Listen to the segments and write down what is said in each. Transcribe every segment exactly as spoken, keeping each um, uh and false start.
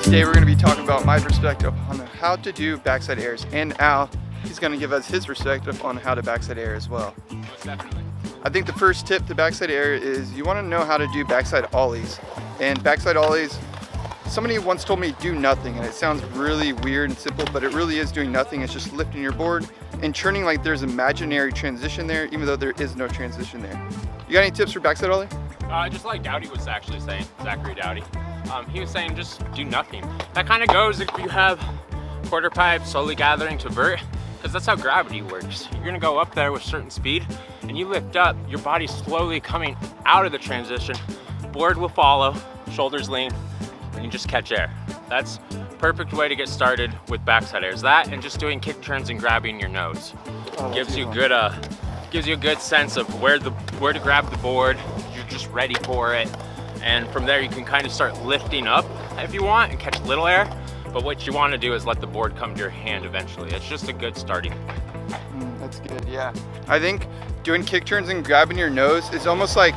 Today we're going to be talking about my perspective on how to do backside airs, and Al, he's going to give us his perspective on how to backside air as well. Most definitely. I think the first tip to backside air is you want to know how to do backside ollies. And backside ollies, somebody once told me do nothing, and it sounds really weird and simple, but it really is doing nothing. It's just lifting your board and turning like there's imaginary transition there, even though there is no transition there. You got any tips for backside ollie? Uh, just like Dowdy was actually saying, Zachary Dowdy. Um, he was saying just do nothing. That kind of goes if you have quarter pipe slowly gathering to vert, because that's how gravity works. You're gonna go up there with certain speed, and you lift up, your body's slowly coming out of the transition, board will follow, shoulders lean, and you just catch air. That's a perfect way to get started with backside airs. That and just doing kick turns and grabbing your nose. Oh, gives you good uh gives you a good sense of where the where to grab the board, you're just ready for it. And from there you can kind of start lifting up if you want and catch little air, but what you want to do is let the board come to your hand eventually. It's just a good starting point. Mm, that's good, yeah. I think doing kick turns and grabbing your nose is almost like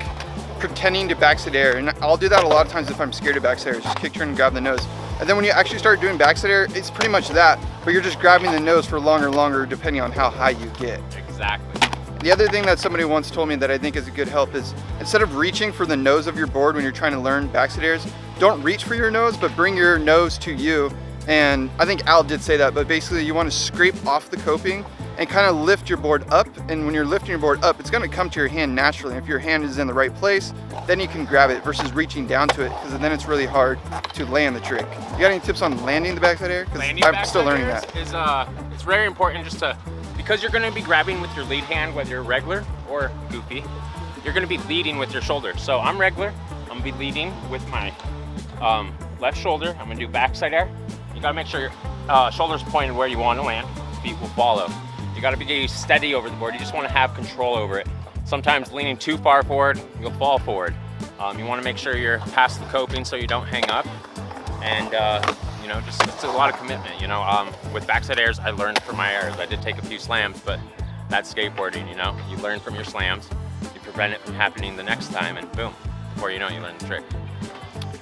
pretending to backside air, and I'll do that a lot of times if I'm scared of backside air, just kick turn and grab the nose. And then when you actually start doing backside air, it's pretty much that, but you're just grabbing the nose for longer and longer depending on how high you get. Exactly. The other thing that somebody once told me that I think is a good help is instead of reaching for the nose of your board when you're trying to learn backside airs, don't reach for your nose, but bring your nose to you. And I think Al did say that, but basically you want to scrape off the coping and kind of lift your board up. And when you're lifting your board up, it's going to come to your hand naturally. And if your hand is in the right place, then you can grab it versus reaching down to it, because then it's really hard to land the trick. You got any tips on landing the backside air? Because I'm still learning that. Is, uh, it's very important just to, because you're gonna be grabbing with your lead hand, whether you're regular or goofy, you're gonna be leading with your shoulder. So I'm regular, I'm gonna be leading with my um, left shoulder. I'm gonna do backside air. You gotta make sure your uh, shoulder's pointed where you wanna land, feet will follow. You gotta be steady over the board. You just wanna have control over it. Sometimes leaning too far forward, you'll fall forward. Um, you wanna make sure you're past the coping so you don't hang up. And uh, you know, just it's a lot of commitment, you know. Um, with backside airs, I learned from my airs. I did take a few slams, but that's skateboarding, you know. You learn from your slams, you prevent it from happening the next time, and boom, before you know it, you learn the trick.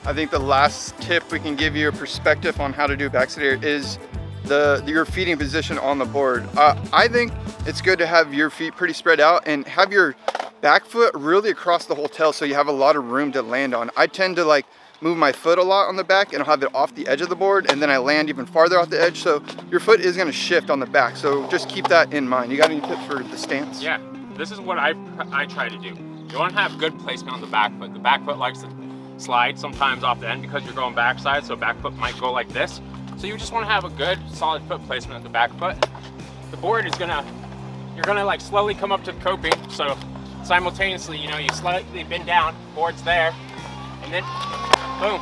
I think the last tip we can give you a perspective on how to do backside air is the your feeding position on the board. Uh, I think it's good to have your feet pretty spread out and have your back foot really across the whole tail so you have a lot of room to land on. I tend to like move my foot a lot on the back and I'll have it off the edge of the board, and then I land even farther off the edge, so your foot is going to shift on the back, so just keep that in mind. You got any tips for the stance? Yeah, this is what I, I try to do. You want to have good placement on the back foot. The back foot likes to slide sometimes off the end because you're going backside, so back foot might go like this. So you just want to have a good solid foot placement at the back foot. The board is going to, you're going to like slowly come up to the coping, so simultaneously, you know, you slightly bend down, board's there, and then boom,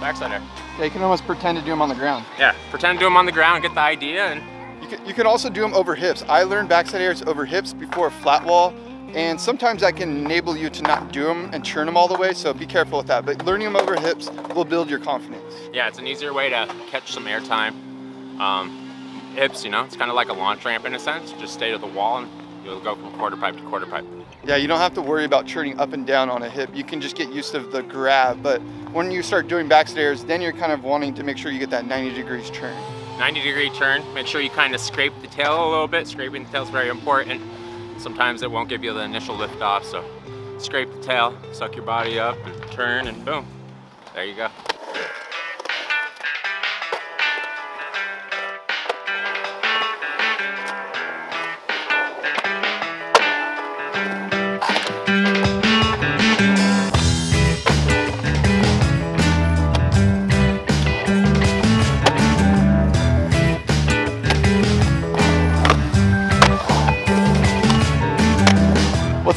backside air. Yeah, you can almost pretend to do them on the ground. Yeah, pretend to do them on the ground, get the idea. And you can, you can also do them over hips. I learned backside airs over hips before a flat wall, and sometimes that can enable you to not do them and turn them all the way, so be careful with that. But learning them over hips will build your confidence. Yeah, it's an easier way to catch some air time. Um, hips, you know, it's kind of like a launch ramp in a sense. Just stay to the wall and you'll go from quarter pipe to quarter pipe. Yeah, you don't have to worry about turning up and down on a hip. You can just get used to the grab, but when you start doing backside airs, then you're kind of wanting to make sure you get that ninety degrees turn. ninety degree turn, make sure you kind of scrape the tail a little bit. Scraping the tail is very important. Sometimes it won't give you the initial lift off, so scrape the tail, suck your body up, and turn, and boom, there you go.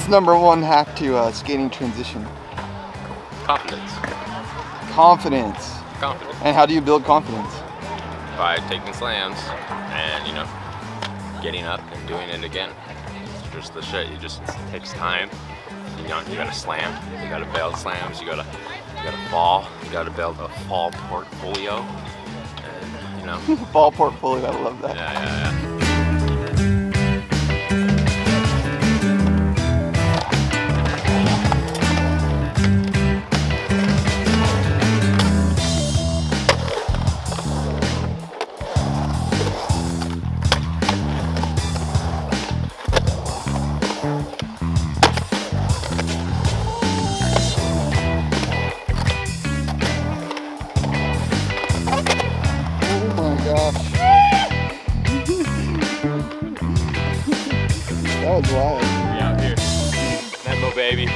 Number one hack to uh, skating transition? Confidence. Confidence. Confidence. And how do you build confidence? By taking slams and, you know, getting up and doing it again. It's just the shit. You just, it takes time. You know, you gotta slam. You gotta bail slams. You gotta, you gotta fall. You gotta build a fall portfolio. And, you know. Fall portfolio. I love that. Yeah, yeah, yeah. That was wild. We out here. Nemo, baby.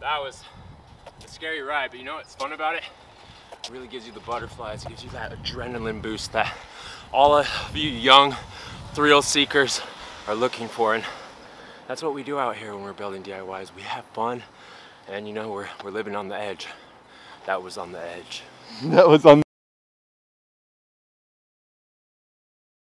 That was a scary ride, but you know what's fun about it? It really gives you the butterflies, it gives you that adrenaline boost that all of you young thrill seekers are looking for. And that's what we do out here when we're building D I Ys. We have fun, and you know, we're, we're living on the edge. That was on the edge. That was on the edge.